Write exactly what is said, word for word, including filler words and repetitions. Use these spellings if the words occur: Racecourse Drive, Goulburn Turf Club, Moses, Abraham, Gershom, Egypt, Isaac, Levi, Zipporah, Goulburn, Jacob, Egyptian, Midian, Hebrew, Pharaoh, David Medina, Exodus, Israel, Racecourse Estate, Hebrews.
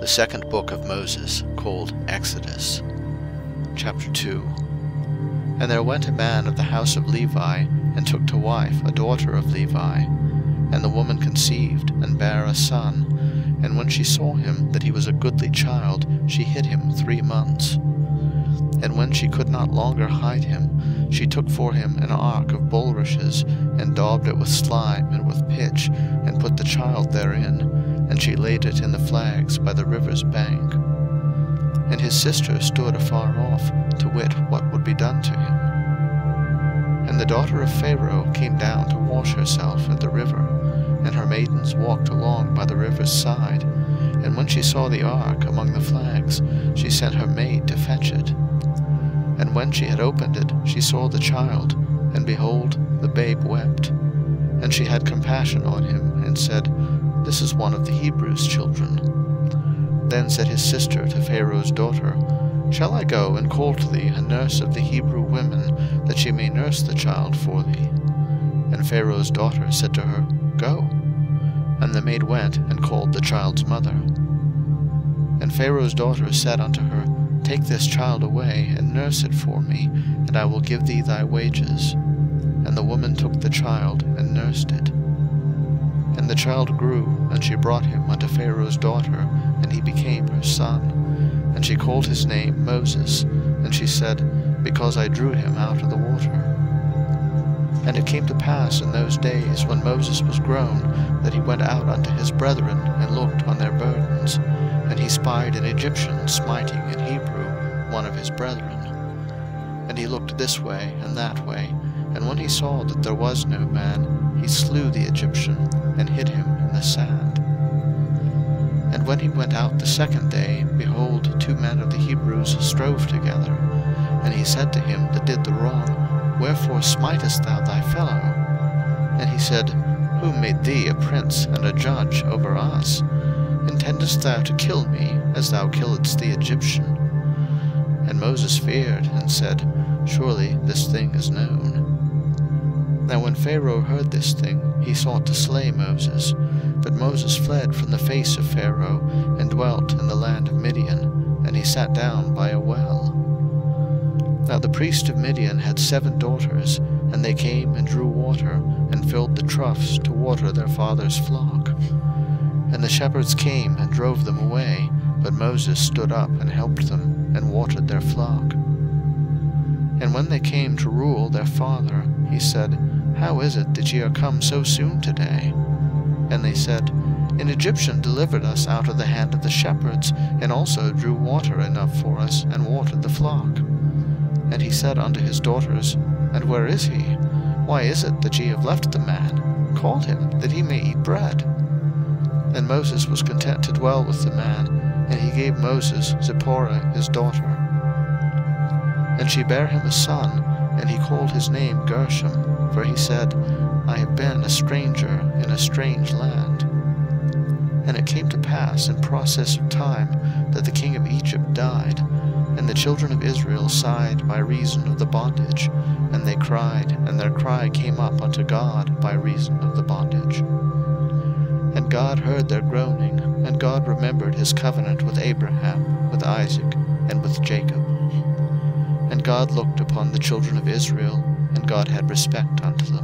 the second book of Moses, called Exodus. Chapter two. And there went a man of the house of Levi, and took to wife a daughter of Levi. And the woman conceived, and bare a son. And when she saw him, that he was a goodly child, she hid him three months. And when she could not longer hide him, she took for him an ark of bulrushes, and daubed it with slime and with pitch, and put the child therein, and she laid it in the flags by the river's bank. And his sister stood afar off, to wit what would be done to him. And the daughter of Pharaoh came down to wash herself at the river, and her maidens walked along by the river's side, and when she saw the ark among the flags, she sent her maid to fetch it. And when she had opened it, she saw the child, and behold, the babe wept. And she had compassion on him, and said, This is one of the Hebrews' children. Then said his sister to Pharaoh's daughter, Shall I go and call to thee a nurse of the Hebrew women, that she may nurse the child for thee? And Pharaoh's daughter said to her, Go. And the maid went and called the child's mother. And Pharaoh's daughter said unto her, Take this child away, and nurse it for me, and I will give thee thy wages. And the woman took the child, and nursed it. And the child grew, and she brought him unto Pharaoh's daughter, and he became her son. And she called his name Moses, and she said, Because I drew him out of the water. And it came to pass in those days, when Moses was grown, that he went out unto his brethren, and looked on their burdens. And he spied an Egyptian smiting an Hebrew, one of his brethren. And he looked this way and that way, and when he saw that there was no man, he slew the Egyptian, and hid him in the sand. And when he went out the second day, behold, two men of the Hebrews strove together. And he said to him that did the wrong, Wherefore smitest thou thy fellow? And he said, Who made thee a prince and a judge over us? Intendest thou to kill me, as thou killedst the Egyptian? And Moses feared, and said, Surely this thing is known. Now when Pharaoh heard this thing, he sought to slay Moses. But Moses fled from the face of Pharaoh, and dwelt in the land of Midian, and he sat down by a well. Now the priest of Midian had seven daughters, and they came and drew water, and filled the troughs to water their father's flock. And the shepherds came and drove them away, but Moses stood up and helped them, and watered their flock. And when they came to rule their father, he said, How is it that ye are come so soon today? And they said, An Egyptian delivered us out of the hand of the shepherds, and also drew water enough for us, and watered the flock. And he said unto his daughters, And where is he? Why is it that ye have left the man? Call him, that he may eat bread. And Moses was content to dwell with the man, and he gave Moses Zipporah his daughter. And she bare him a son, and he called his name Gershom, for he said, I have been a stranger in a strange land. And it came to pass in process of time that the king of Egypt died, and the children of Israel sighed by reason of the bondage, and they cried, and their cry came up unto God by reason of the bondage. And God heard their groaning, and God remembered his covenant with Abraham, with Isaac, and with Jacob. And God looked upon the children of Israel, and God had respect unto them.